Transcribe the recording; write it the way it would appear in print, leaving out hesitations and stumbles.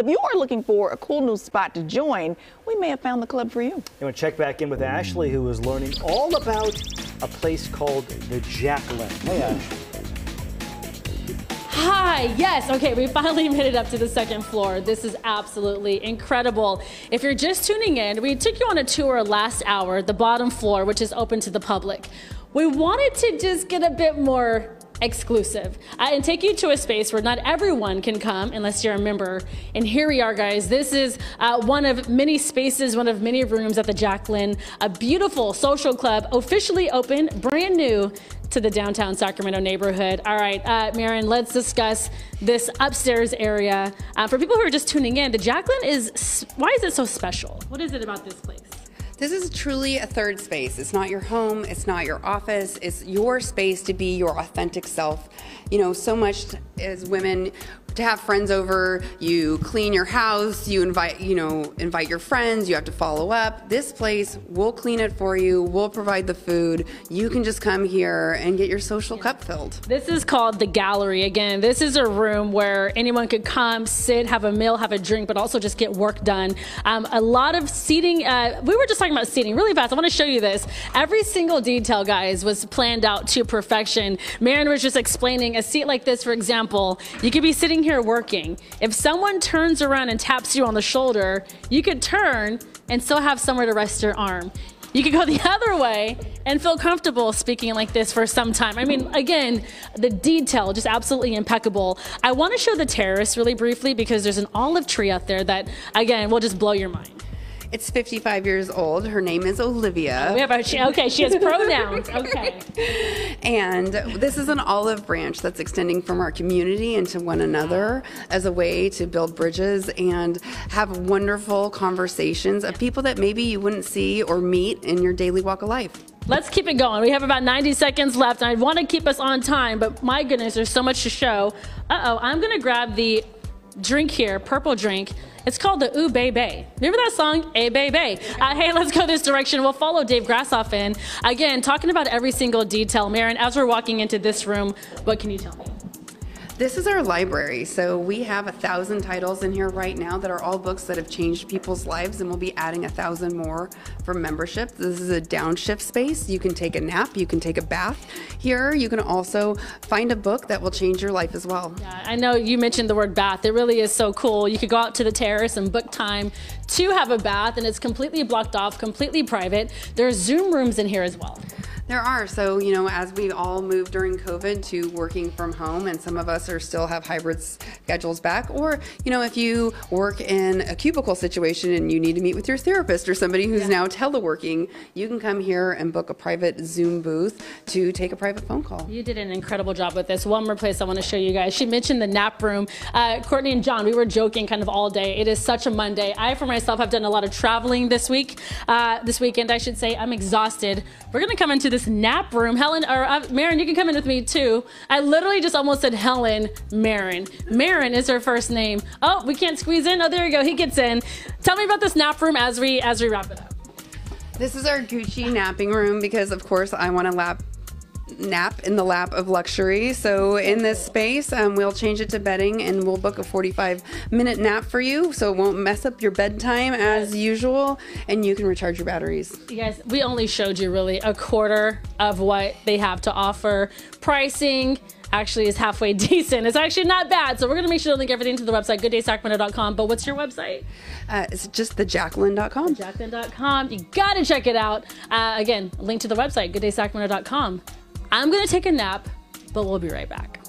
If you are looking for a cool new spot to join, we may have found the club for you. And we'll check back in with Ashley, who is learning all about a place called the Jacqueline. Hey, Ashley. Hi, yes, okay, we finally made it up to the second floor. This is absolutely incredible. If you're just tuning in, we took you on a tour last hour, the bottom floor, which is open to the public. We wanted to just get a bit more exclusive and take you to a space where not everyone can come unless you're a member. And here we are, guys. This is one of many spaces, one of many rooms at the Jacqueline, a beautiful social club, officially open, brand new to the downtown Sacramento neighborhood. All right, Maren, let's discuss this upstairs area. For people who are just tuning in, the Jacqueline is, why is it so special? What is it about this place? This is truly a third space. It's not your home, it's not your office, it's your space to be your authentic self. You know, so much as women, to have friends over, you clean your house, you invite your friends, you have to follow up. This place, we'll clean it for you, we'll provide the food. You can just come here and get your social cup filled. This is called the gallery. Again, this is a room where anyone could come, sit, have a meal, have a drink, but also just get work done. A lot of seating, we were just talking about seating really fast. I want to show you this. Every single detail, guys, was planned out to perfection. Maren was just explaining a seat like this, for example, you could be sitting here working. If someone turns around and taps you on the shoulder, you could turn and still have somewhere to rest your arm. You could go the other way and feel comfortable speaking like this for some time. I mean, again, the detail, just absolutely impeccable. I want to show the terrace really briefly because there's an olive tree out there that, again, will just blow your mind. It's 55 years old. Her name is Olivia. Okay, she has pronouns. Okay. And this is an olive branch that's extending from our community into one another as a way to build bridges and have wonderful conversations of people that maybe you wouldn't see or meet in your daily walk of life. Let's keep it going. We have about 90 seconds left, and I want to keep us on time, but my goodness, there's so much to show. Uh-oh, I'm going to grab the drink here, purple drink. It's called the Ooh Bay Bay. Remember that song, A Bay Bay? Hey, let's go this direction. We'll follow Dave Grassoff in. Again, talking about every single detail. Maren, as we're walking into this room, what can you tell me? This is our library, so we have 1,000 titles in here right now that are all books that have changed people's lives, and we'll be adding 1,000 more for membership. This is a downshift space. You can take a nap, you can take a bath here. You can also find a book that will change your life as well. Yeah, I know you mentioned the word bath. It really is so cool. You could go out to the terrace and book time to have a bath, and it's completely blocked off, completely private. There's Zoom rooms in here as well. There are. So, you know, as we all moved during COVID to working from home, and some of us are still have hybrid schedules back, or, you know, if you work in a cubicle situation and you need to meet with your therapist or somebody who's now teleworking, you can come here and book a private Zoom booth to take a private phone call. You did an incredible job with this. One more place I want to show you guys. She mentioned the nap room. Courtney and John, we were joking kind of all day. It is such a Monday. I, for myself, have done a lot of traveling this week, this weekend, I should say. I'm exhausted. We're going to come into this nap room. Helen, or Maren, you can come in with me too. I literally just almost said Helen. Maren. Maren is her first name. Oh, we can't squeeze in. Oh, there you go. He gets in. Tell me about this nap room as we wrap it up. This is our Gucci napping room because, of course, I want to nap in the lap of luxury. So in this space, we'll change it to bedding, and we'll book a 45-minute nap for you, so it won't mess up your bedtime as usual, and you can recharge your batteries. You guys, we only showed you really a quarter of what they have to offer. Pricing actually is halfway decent. It's actually not bad. So we're going to make sure to link everything to the website, gooddaysacramento.com. But what's your website? It's just thejacqueline.com. Jacqueline.com. You got to check it out. Again, link to the website, gooddaysacramento.com. I'm going to take a nap, but we'll be right back.